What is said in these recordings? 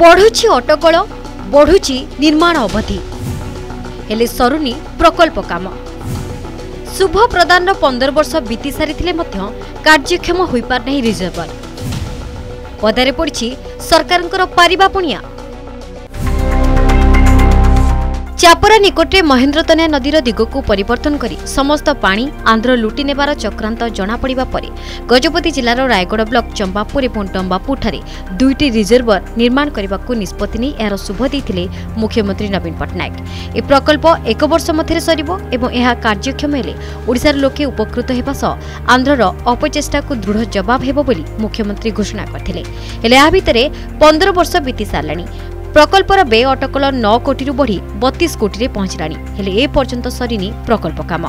बढ़ुची अटकल बढ़ुची निर्माण अवधि हेले सरुनी प्रकल्प काम शुभ प्रदान 15 वर्ष बीती सारी कार्यक्षम हो पारना रिजर्वर पदारे पड़ी सरकार पारिबा पुणिया चापरा निकटे महेन्द्रतनया नदीर दिगकू परिवर्तन करी समस्त पानी आंध्र लुटी नेबार चक्रांत जनापड़ा पर गजपति जिलार रायगढ़ ब्लॉक चंबापुर और दंबापुरठारे दुईटी रिजर्वर निर्माण करने को निष्पत्ति नहीं यार शुभ देते मुख्यमंत्री नवीन पट्टनायक। ए प्रकल्प एक वर्ष मध्य सर और यह कार्यक्षम हेले ओडिशार लोके उपकृत होगा सह आंध्रर अपचेषा को दृढ़ जवाब हेबो बोली मुख्यमंत्री घोषणा करथिले। हेले या भितरे 15 वर्ष बीती साराणी प्रकल्पर बे अटकल 9 कोटी बढ़ी 32 कोटी में पहुंचलानी हेले ए पर्यंत सरीनी प्रकल्प काम।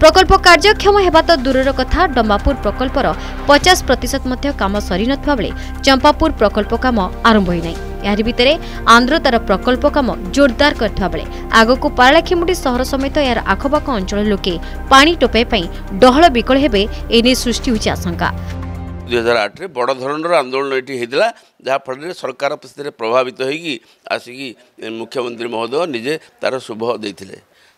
प्रकल्प कार्यक्षम होगा तो दूरर कथा डंबापुर प्रकल्पर 50% काम सरी नथिबा बेले चंपापुर प्रकल्प काम आरंभ होई नै। यार भितर आंध्र तार प्रकल्प काम जोरदार करथिबा बेले आगक पारलाखिमुटी सहर समेत यार आखपाख अंचल लोके पानी टोपे पई डहल बिकल हेबे एने सृष्टि होई आशंका। 2008 बड़ धरणर आंदोलन ये होता जहाँफल सरकार प्रभावित होगी आसिकी मुख्यमंत्री महोदय निजे तार शुभ देते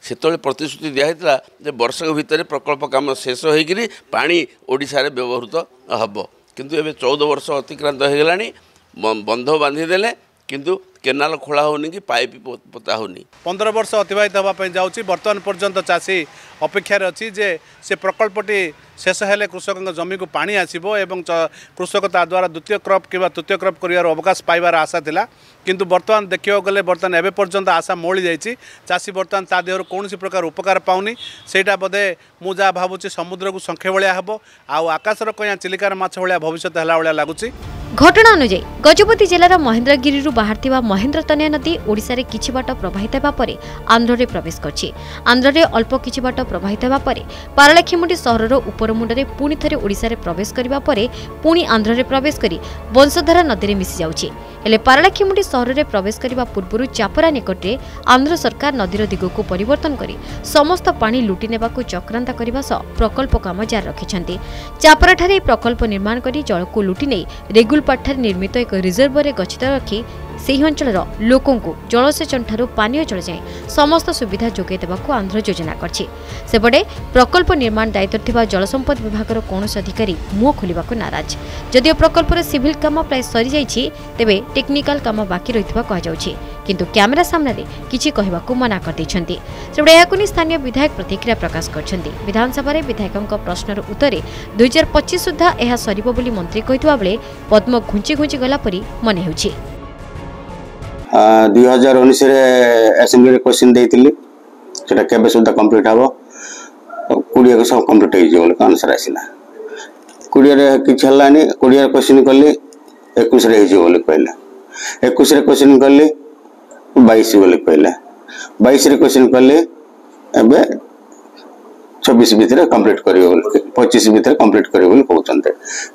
से प्रतिश्रुति दिया वर्षक भितर प्रकल्प काम शेष होकर पानी ओडिशा व्यवहृत हम किंतु एवं 14 वर्ष अतिक्रांत होगा बंध बांधीदे किंतु केनाल खोला होनी कि पाइप पोता होनी। 15 वर्ष अतिबाहित होगापी जाऊँगी बर्तमान पर्यंत चाषी अपेक्षार अच्छी जे से प्रकल्पटी शेष हेले कृषक जमी को पानी आसो एवं कृषक ता द्वारा द्वितीय क्रप कि तृतीय क्रप कर अवकाश पाइबार आशा था किंतु बर्तमान देखा गले बर्तमान एवं पर्यंत आशा मोली जाइए चाषी बर्तमान ता देहर कौन प्रकार उपकार पाऊनी सेटा बोधे मु जहाँ भावुँ समुद्र को शंखे भाया हम आकाशर कया चिलिकार मछ भाया भविष्य है लगुच। घटना अनुजाई गजपति जिलार महेन्द्रगिरी बाहर महेन्द्रतनया नदी ओडिशा रे किछि बाट प्रवाहित होगापर आंध्र में प्रवेश करछि। आंध्र में अल्प किछि बाट प्रवाहित होगापर पारलाखिमुटी सहर उपर मुंडरे पुणी थे ओडिशा रे प्रवेश करिबा परे पुणी आंध्र में प्रवेश करी वंशधारा नदी में मिसि जाउछि। हेले पारलाखिमुटी सहर में प्रवेश करिबा पूर्व चापरा निकटे आंध्र सरकार नदीर दिगकू परिवर्तन करी समस्त पानी लुटी नेबाकू चक्रांत करबा सह प्रकल्प काम जारी रखिछन्ती। चापरा ठारे प्रकल्प निर्माण करी जलकू लुटी नै रेगुल पाठर निर्मित एक रिजर्व रे गछित रखी से अंचल लोक जलसेचन ठारू पानीय जल जाए समस्त सुविधा जोगाई देवाकू आंध्र योजना करछि। सेपटे प्रकल्प निर्माण दायित्व जलसंपद विभाग कौन अधिकारी मुह खोलिबाकू नाराज। जदिओ प्रकल्पर सिविल काम प्राय सरी जाइछि तेबे टेक्निकल काम बाकी रहितबा कहा जाउछि किंतु कैमरा सामने किछि कहबाकू मना कर दैछन्ती। सेपटे याकू नि स्थानीय विधायक प्रतिक्रिया प्रकाश करछन्ती। विधानसभा रे विधायकक प्रश्नर उत्तर 2025 सुधा यह सरीबो बोली मंत्री कहितबा बेले पद्म घुंची घुंची गला परि मन हेउछि। 2019 एसेम्बली क्वेश्चन देती के सुधा कम्प्लीट हम 20 को सब कम्प्लीट हो आंसर आसला 20 किसी है 20 क्वेश्चन कली 21 कहला 21 क्वेश्चन कली 22 कहला 22 क्वेश्चन कली 26 भितर कम्प्लीट करेंगे 25 भितर कम्प्लीट करेंगे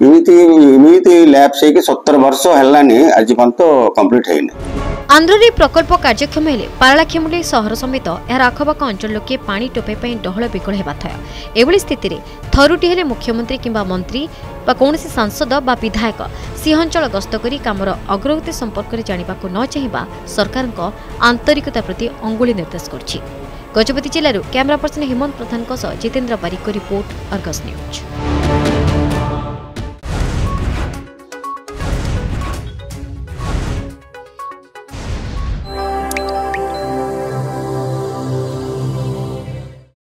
कहते लैब्स हो 70 वर्ष है आज पर्यत कम्प्लीट होनी। आंध्र में प्रकल्प कार्यक्षम हेले पारलाखिमुटी सहर समेत यार आखपाख अंचल लोके पानी टोपे पई डहल बिकल हेबा थय। एभली स्थिति रे थरुटी हेले मुख्यमंत्री किंबा मंत्री बा कोनोसी सांसद बा विधायक सिंहंचल गस्त करी कामर अग्रगति संपर्क रे जानिबाकू न चाहिबा सरकारक आंतरिकता प्रति अंगुली निर्देश करछि। गजपति जिलूर camera person Hemant Pradhan Jitendra Barik report Argus news.